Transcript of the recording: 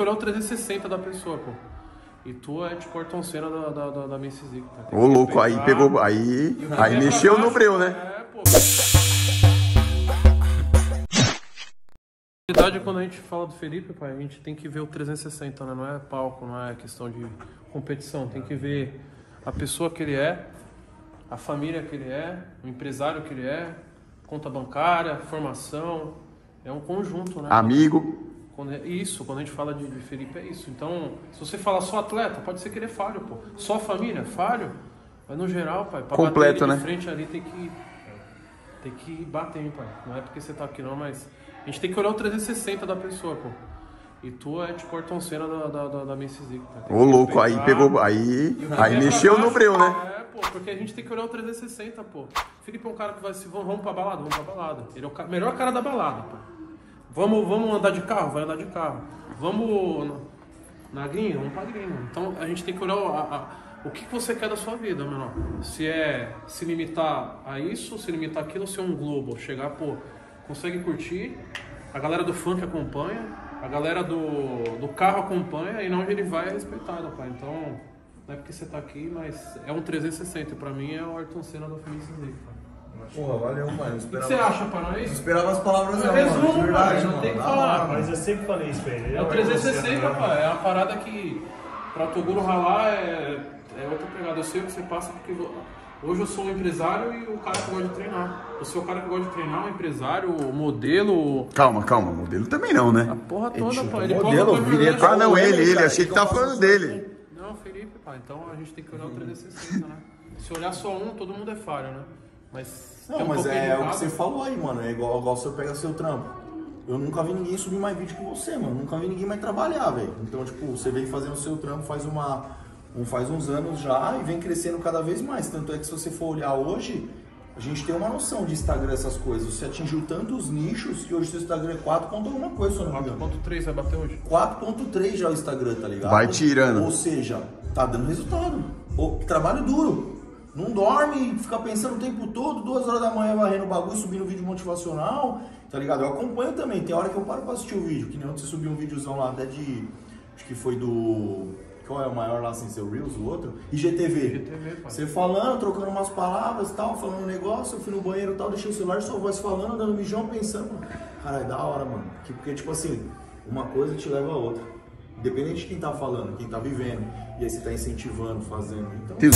Olhar o 360 da pessoa, pô. E tu é tipo Ayrton Senna da Mississippi, tá? Ô louco, aí pegou, aí mexeu no breu, né? É, pô. Na verdade, quando a gente fala do Felipe, pai, a gente tem que ver o 360, né? Não é palco, não é questão de competição. Tem que ver a pessoa que ele é, a família que ele é, o empresário que ele é, conta bancária, formação. É um conjunto, né? Amigo. Isso, quando a gente fala de Felipe é isso. Então, se você falar só atleta, pode ser que ele é falho, pô. Só família, falho. Mas no geral, pai, pra completo, bater ele, né? De frente ali tem que bater, pai. Não é porque você tá aqui não, mas a gente tem que olhar o 360 da pessoa, pô. E tu é tipo Ayrton Senna da Mississippi, tá? Ô louco, aí pegou, aí mexeu no breu, né? Pô, porque a gente tem que olhar o 360, pô. Felipe é um cara que vai se... Vamos pra balada? Vamos pra balada. Ele é o melhor cara da balada, pô. Vamos andar de carro? Vai andar de carro. Vamos na gringa? Vamos pra gringa. Então, a gente tem que olhar o que você quer da sua vida, menor. Se é se limitar a isso, se limitar àquilo, se é um globo. Chegar, pô, consegue curtir. A galera do funk acompanha. A galera do carro acompanha. E onde ele vai é respeitado, pô. Então... Não é porque você tá aqui, mas é um 360. Pra mim é o Ayrton Senna da Felicidade. Porra, valeu, mano. O que você acha, para isso? Esperava as palavras dela. Resumo, verdade, não tem que falar. Mas eu sempre falei isso pra ele. É o 360, pai. É uma parada que pra Toguro ralar é outra pegada. Eu sei o que você passa porque hoje eu sou um empresário e o cara que gosta de treinar. Eu sou o cara que gosta de treinar, um empresário, modelo. Calma, modelo também não, né? A porra toda, pai. Ele modelo, ah, não, ele. Achei que tava falando dele. Felipe, pá, então a gente tem que olhar o 360, né? Se olhar só um, todo mundo é falha, né? Mas não, mas é o que você falou aí, mano. É igual você pega seu trampo. Eu nunca vi ninguém subir mais vídeo que você, mano. Nunca vi ninguém mais trabalhar, velho. Então, tipo, você vem fazendo o seu trampo faz uns anos já e vem crescendo cada vez mais. Tanto é que se você for olhar hoje, a gente tem uma noção de Instagram, essas coisas. Você atingiu tantos nichos que hoje seu Instagram é 4.1 coisa, só não me engano. 4.3 vai bater hoje? 4.3 já o Instagram, tá ligado? Vai tirando. Ou seja, tá dando resultado. O trabalho duro. Não dorme, fica pensando o tempo todo, 2 horas da manhã varrendo o bagulho, subindo vídeo motivacional, tá ligado? Eu acompanho também, tem hora que eu paro pra assistir o vídeo, que nem ontem você subiu um videozão lá até de... Acho que foi do... Qual é o maior lá sem seu Reels, o outro? IGTV. Você falando, trocando umas palavras e tal, falando um negócio, eu fui no banheiro e tal, deixei o celular, sua voz falando, dando mijão, pensando. Cara, é da hora, mano. Porque, tipo assim, uma coisa te leva a outra. Independente de quem tá falando, quem tá vivendo. E aí você tá incentivando, fazendo. Então...